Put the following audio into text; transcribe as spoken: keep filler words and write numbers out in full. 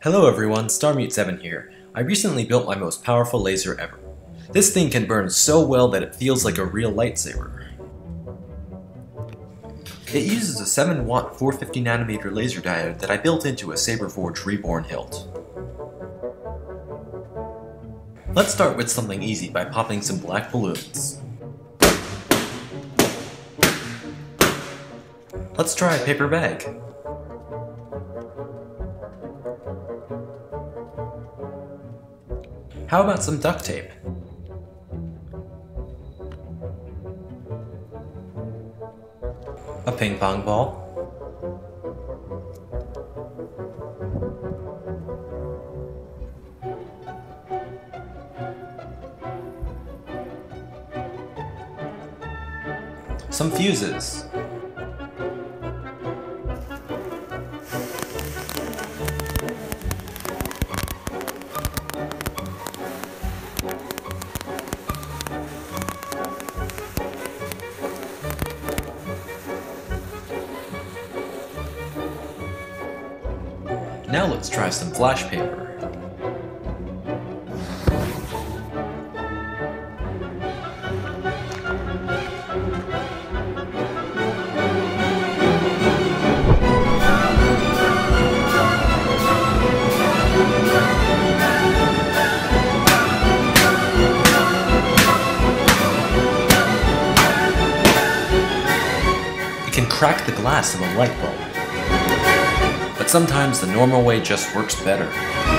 Hello everyone, StarMute seven here. I recently built my most powerful laser ever. This thing can burn so well that it feels like a real lightsaber. It uses a seven watt four hundred fifty nanometer laser diode that I built into a SaberForge Reborn hilt. Let's start with something easy by popping some black balloons. Let's try a paper bag. How about some duct tape? A ping pong ball. Some fuses. Now let's try some flash paper. It can crack the glass of a light bulb. Sometimes the normal way just works better.